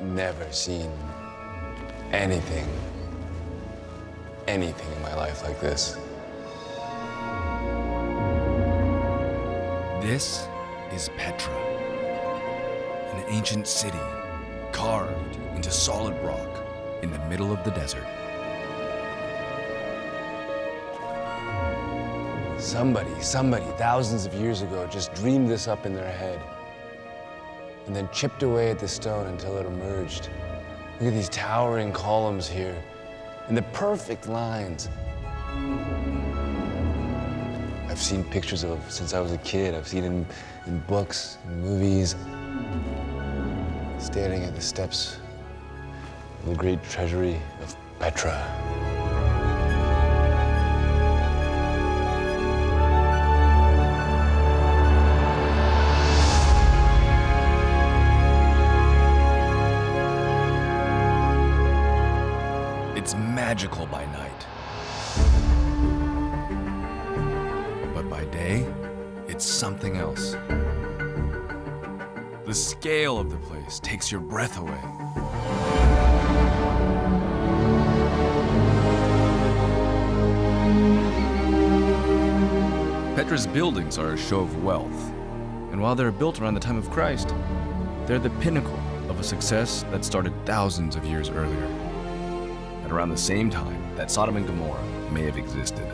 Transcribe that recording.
never seen anything in my life like this. This is Petra, an ancient city carved into solid rock in the middle of the desert. Somebody, thousands of years ago, just dreamed this up in their head and then chipped away at the stone until it emerged. Look at these towering columns here and the perfect lines. I've seen pictures of it since I was a kid. I've seen it in books, in movies. Standing at the steps of the great treasury of Petra. It's magical by night, but by day, it's something else. The scale of the place takes your breath away. Petra's buildings are a show of wealth, and while they're built around the time of Christ, they're the pinnacle of a success that started thousands of years earlier, around the same time that Sodom and Gomorrah may have existed.